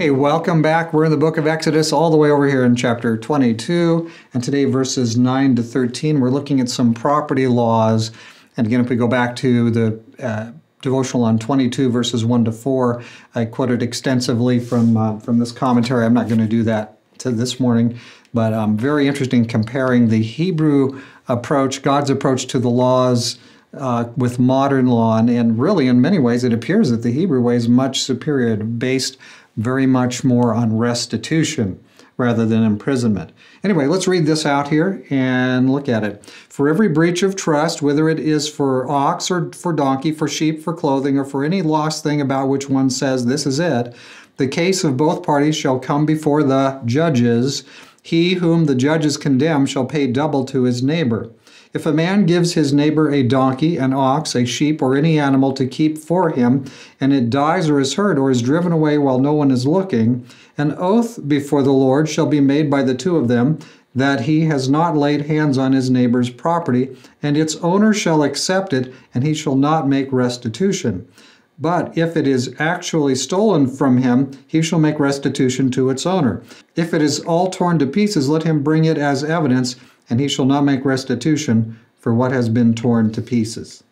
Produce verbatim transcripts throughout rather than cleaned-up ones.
Hey, welcome back. We're in the book of Exodus all the way over here in chapter twenty-two, and today verses nine to thirteen, we're looking at some property laws. And again, if we go back to the uh, devotional on twenty-two, verses one to four, I quoted extensively from, uh, from this commentary. I'm not going to do that to this morning, but um, very interesting comparing the Hebrew approach, God's approach to the laws Uh, with modern law, and, and really in many ways it appears that the Hebrew way is much superior, based very much more on restitution rather than imprisonment. Anyway, let's read this out here and look at it. For every breach of trust, whether it is for ox or for donkey, for sheep, for clothing, or for any lost thing about which one says, this is it, the case of both parties shall come before the judges. He whom the judges condemn shall pay double to his neighbor. If a man gives his neighbor a donkey, an ox, a sheep, or any animal to keep for him, and it dies or is hurt or is driven away while no one is looking, an oath before the Lord shall be made by the two of them, that he has not laid hands on his neighbor's property, and its owner shall accept it, and he shall not make restitution. But if it is actually stolen from him, he shall make restitution to its owner. If it is all torn to pieces, let him bring it as evidence, and he shall not make restitution for what has been torn to pieces.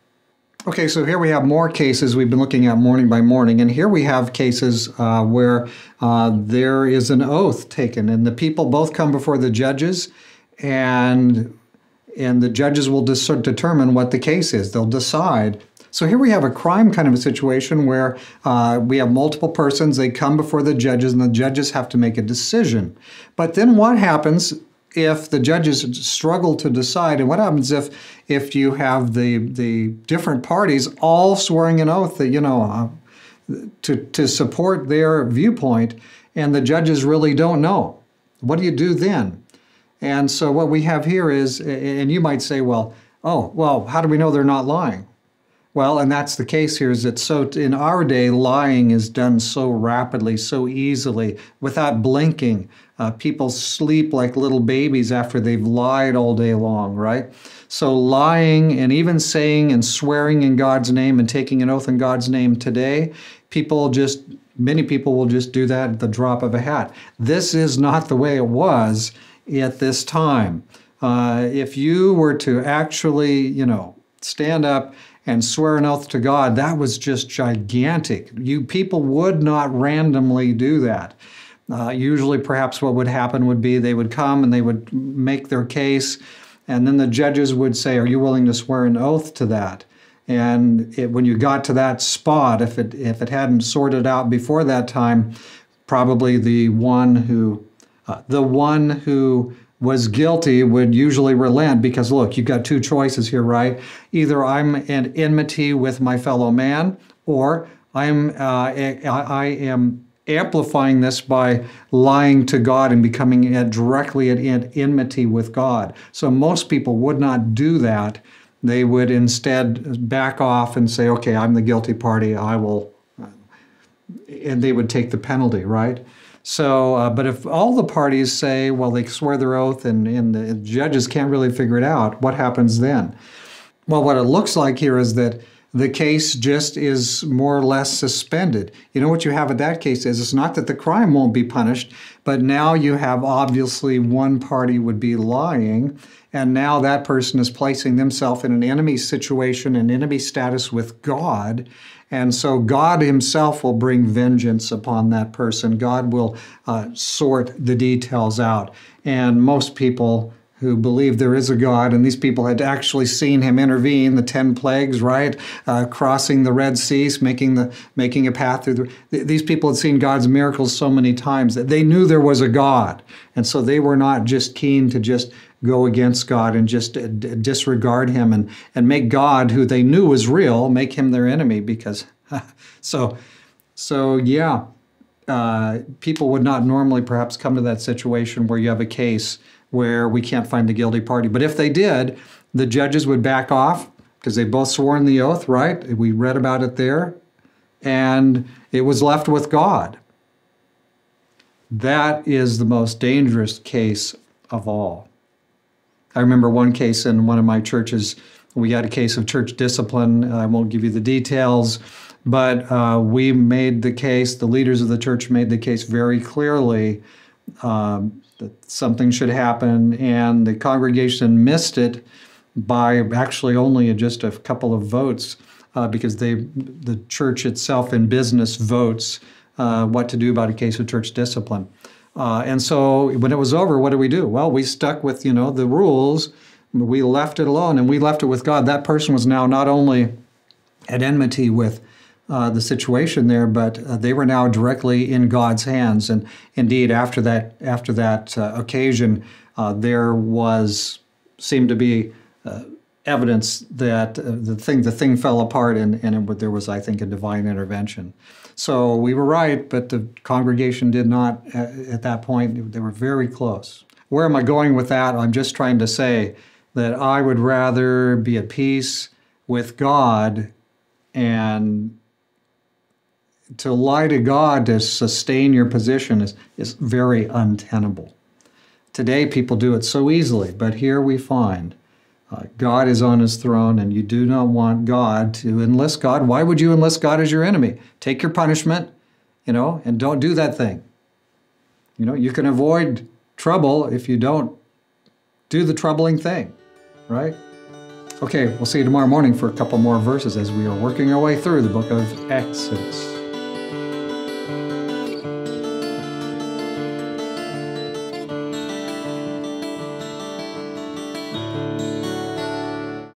Okay, so here we have more cases we've been looking at morning by morning, and here we have cases uh, where uh, there is an oath taken, and the people both come before the judges, and, and the judges will dis- determine what the case is. They'll decide. So here we have a crime kind of a situation where uh, we have multiple persons. They come before the judges, and the judges have to make a decision. But then what happens if the judges struggle to decide, and what happens if if you have the the different parties all swearing an oath that, you know, uh, to to support their viewpoint, and the judges really don't know? What do you do then? And so what we have here is, and you might say, well, oh, well, how do we know they're not lying? Well, and that's the case here, is that so in our day, lying is done so rapidly, so easily, without blinking. Uh, people sleep like little babies after they've lied all day long, right? So lying and even saying and swearing in God's name and taking an oath in God's name today, people just, many people will just do that at the drop of a hat. This is not the way it was at this time. Uh, if you were to actually, you know, stand up and swear an oath to God, that was just gigantic. You people would not randomly do that. Uh, usually perhaps what would happen would be they would come and they would make their case, and then the judges would say, are you willing to swear an oath to that? And it, when you got to that spot, if it, if it hadn't sorted out before that time, probably the one who, uh, the one who was guilty would usually relent, because look, you've got two choices here, right? Either I'm in enmity with my fellow man, or I'm uh, I am amplifying this by lying to God and becoming at, directly at, at enmity with God. So most people would not do that. They would instead back off and say, okay, I'm the guilty party, I will, and they would take the penalty, right? So, uh, but if all the parties say, well, they swear their oath and, and the judges can't really figure it out, what happens then? Well, what it looks like here is that the case just is more or less suspended. You know what you have in that case is, it's not that the crime won't be punished, but now you have obviously one party would be lying, and now that person is placing themselves in an enemy situation, an enemy status with God. And so God himself will bring vengeance upon that person. God will uh, sort the details out. And most people who believe there is a God, and these people had actually seen him intervene, the ten plagues, right? Uh, crossing the Red Sea, making the making a path through the... Th these people had seen God's miracles so many times that they knew there was a God. And so they were not just keen to just go against God and just uh, d disregard him and, and make God, who they knew was real, make him their enemy, because... so, so, yeah, uh, people would not normally perhaps come to that situation where you have a case where we can't find the guilty party. But if they did, the judges would back off, because they both swore the oath, right? We read about it there. And it was left with God. That is the most dangerous case of all. I remember one case in one of my churches We had a case of church discipline. I won't give you the details, but uh, we made the case, the leaders of the church made the case very clearly um, that something should happen, and the congregation missed it by actually only just a couple of votes uh, because they, the church itself in business votes uh, what to do about a case of church discipline. Uh, and so when it was over, what did we do? Well, we stuck with, you know, the rules. We left it alone, and we left it with God. That person was now not only at enmity with uh, the situation there, but uh, they were now directly in God's hands. And indeed, after that, after that uh, occasion, uh, there was seemed to be uh, evidence that uh, the thing the thing fell apart, and and it, there was, I think, a divine intervention. So we were right, but the congregation did not uh, at that point. They were very close. Where am I going with that? I'm just trying to say that I would rather be at peace with God, and to lie to God to sustain your position is, is very untenable. Today, people do it so easily, but here we find uh, God is on his throne, and you do not want God to enlist God. Why would you enlist God as your enemy? Take your punishment, you know, and don't do that thing. You know, you can avoid trouble if you don't do the troubling thing, right? Okay, we'll see you tomorrow morning for a couple more verses as we are working our way through the book of Exodus.